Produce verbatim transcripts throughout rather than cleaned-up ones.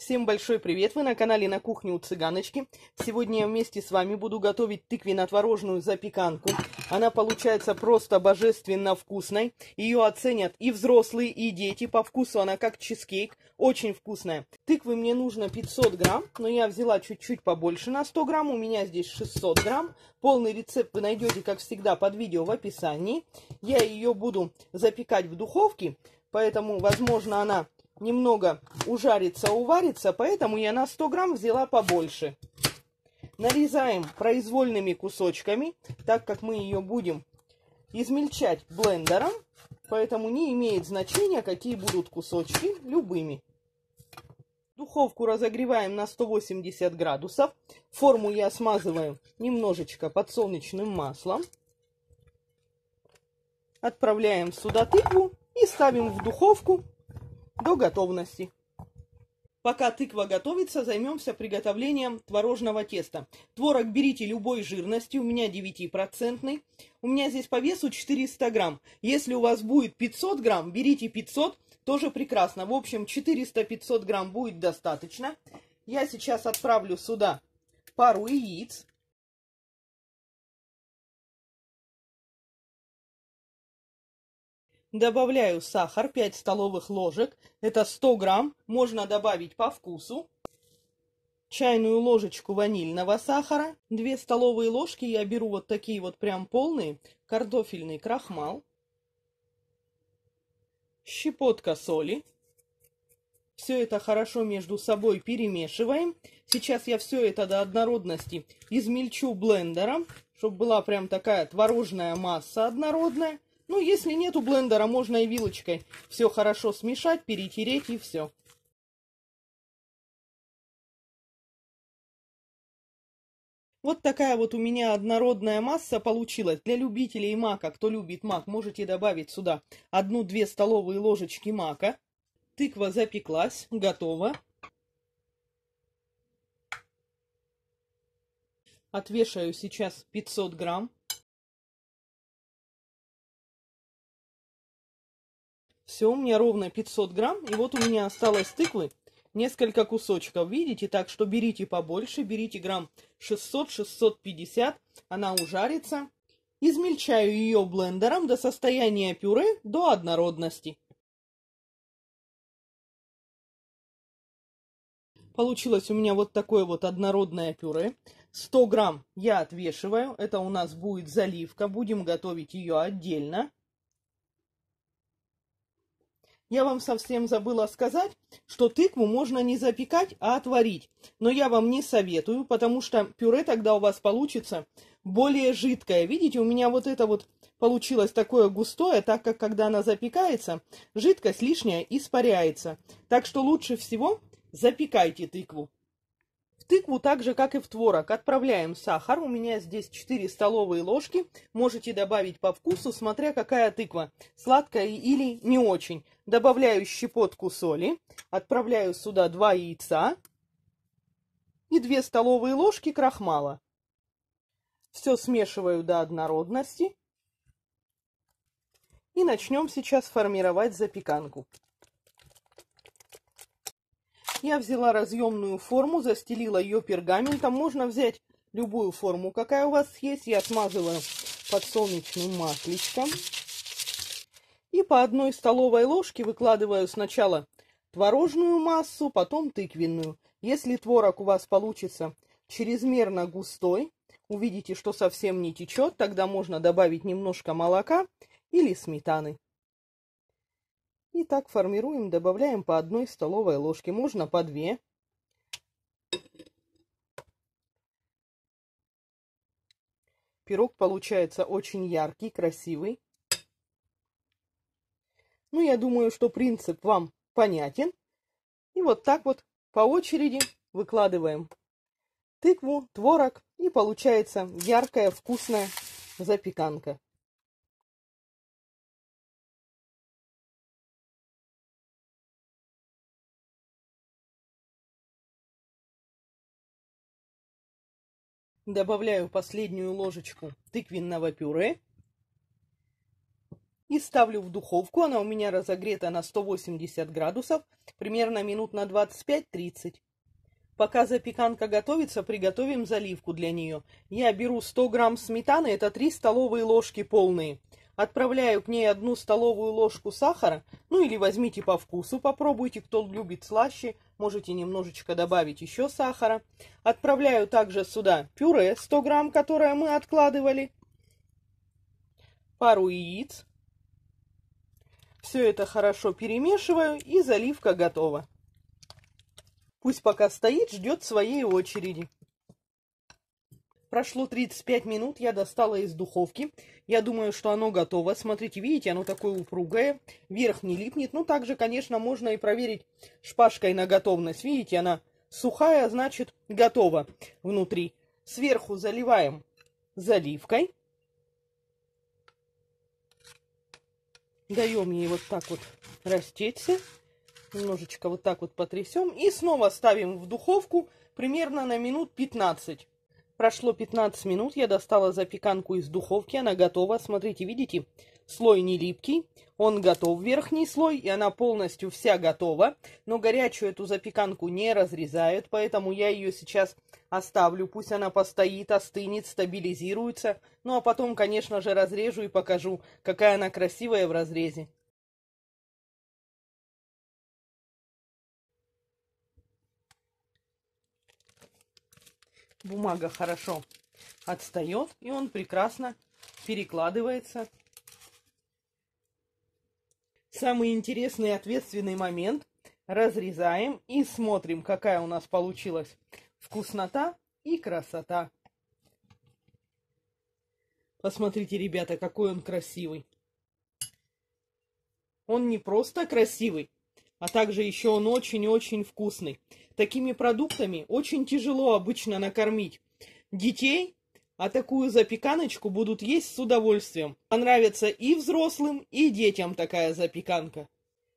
Всем большой привет! Вы на канале «На кухне у Цыганочки». Сегодня я вместе с вами буду готовить тыквенно-творожную запеканку. Она получается просто божественно вкусной. Ее оценят и взрослые, и дети. По вкусу она как чизкейк. Очень вкусная. Тыквы мне нужно пятьсот грамм, но я взяла чуть-чуть побольше на сто грамм. У меня здесь шестьсот грамм. Полный рецепт вы найдете, как всегда, под видео в описании. Я ее буду запекать в духовке, поэтому, возможно, она немного ужарится, уварится, поэтому я на сто грамм взяла побольше. Нарезаем произвольными кусочками, так как мы ее будем измельчать блендером, поэтому не имеет значения, какие будут кусочки, любыми. Духовку разогреваем на сто восемьдесят градусов. Форму я смазываю немножечко подсолнечным маслом. Отправляем сюда тыкву и ставим в духовку до готовности. Пока тыква готовится, займемся приготовлением творожного теста. Творог берите любой жирности, у меня девять процентов. У меня здесь по весу четыреста грамм. Если у вас будет пятьсот грамм, берите пятьсот, тоже прекрасно. В общем, четыреста-пятьсот грамм будет достаточно. Я сейчас отправлю сюда пару яиц. Добавляю сахар, пять столовых ложек, это сто грамм, можно добавить по вкусу. Чайную ложечку ванильного сахара, две столовые ложки, я беру вот такие вот прям полные, картофельный крахмал. Щепотка соли. Все это хорошо между собой перемешиваем. Сейчас я все это до однородности измельчу блендером, чтобы была прям такая творожная масса однородная. Ну, если нету блендера, можно и вилочкой все хорошо смешать, перетереть и все. Вот такая вот у меня однородная масса получилась. Для любителей мака, кто любит мак, можете добавить сюда одну-две столовые ложечки мака. Тыква запеклась, готова. Отвешаю сейчас пятьсот грамм. Все, у меня ровно пятьсот грамм, и вот у меня осталось тыквы несколько кусочков, видите, так что берите побольше, берите грамм шестьсот-шестьсот пятьдесят, она ужарится. Измельчаю ее блендером до состояния пюре, до однородности. Получилось у меня вот такое вот однородное пюре. сто грамм я отвешиваю, это у нас будет заливка, будем готовить ее отдельно. Я вам совсем забыла сказать, что тыкву можно не запекать, а отварить. Но я вам не советую, потому что пюре тогда у вас получится более жидкое. Видите, у меня вот это вот получилось такое густое, так как когда она запекается, жидкость лишняя испаряется. Так что лучше всего запекайте тыкву. В тыкву так же, как и в творог, отправляем сахар. У меня здесь четыре столовые ложки. Можете добавить по вкусу, смотря какая тыква, сладкая или не очень. Добавляю щепотку соли. Отправляю сюда два яйца и две столовые ложки крахмала. Все смешиваю до однородности. И начнем сейчас формировать запеканку. Я взяла разъемную форму, застелила ее пергаментом. Можно взять любую форму, какая у вас есть. Я смазываю подсолнечным масличком. И по одной столовой ложке выкладываю сначала творожную массу, потом тыквенную. Если творог у вас получится чрезмерно густой, увидите, что совсем не течет, тогда можно добавить немножко молока или сметаны. И так формируем, добавляем по одной столовой ложке, можно по две. Пирог получается очень яркий, красивый. Ну, я думаю, что принцип вам понятен. И вот так вот по очереди выкладываем тыкву, творог, и получается яркая, вкусная запеканка. Добавляю последнюю ложечку тыквенного пюре и ставлю в духовку. Она у меня разогрета на сто восемьдесят градусов, примерно минут на двадцать пять — тридцать. Пока запеканка готовится, приготовим заливку для нее. Я беру сто грамм сметаны, это три столовые ложки полные. Отправляю к ней одну столовую ложку сахара, ну или возьмите по вкусу, попробуйте, кто любит слаще, можете немножечко добавить еще сахара. Отправляю также сюда пюре сто грамм, которое мы откладывали, пару яиц. Все это хорошо перемешиваю, и заливка готова. Пусть пока стоит, ждет своей очереди. Прошло тридцать пять минут, я достала из духовки. Я думаю, что оно готово. Смотрите, видите, оно такое упругое, верх не липнет. Ну, также, конечно, можно и проверить шпажкой на готовность. Видите, она сухая, значит, готова внутри. Сверху заливаем заливкой. Даем ей вот так вот растечься. Немножечко вот так вот потрясем. И снова ставим в духовку примерно на минут пятнадцать. Прошло пятнадцать минут, я достала запеканку из духовки, она готова. Смотрите, видите, слой не липкий, он готов, верхний слой, и она полностью вся готова. Но горячую эту запеканку не разрезают, поэтому я ее сейчас оставлю. Пусть она постоит, остынет, стабилизируется. Ну а потом, конечно же, разрежу и покажу, какая она красивая в разрезе. Бумага хорошо отстает, и он прекрасно перекладывается. Самый интересный и ответственный момент. Разрезаем и смотрим, какая у нас получилась вкуснота и красота. Посмотрите, ребята, какой он красивый. Он не просто красивый, а также еще он очень-очень вкусный. Такими продуктами очень тяжело обычно накормить детей, а такую запеканочку будут есть с удовольствием. Понравится и взрослым, и детям такая запеканка.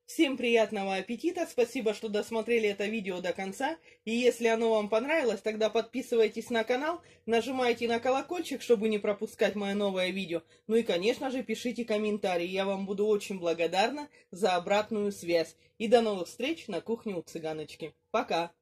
Всем приятного аппетита, спасибо, что досмотрели это видео до конца. И если оно вам понравилось, тогда подписывайтесь на канал, нажимайте на колокольчик, чтобы не пропускать мое новое видео. Ну и, конечно же, пишите комментарии, я вам буду очень благодарна за обратную связь. И до новых встреч на кухне у Цыганочки. Пока!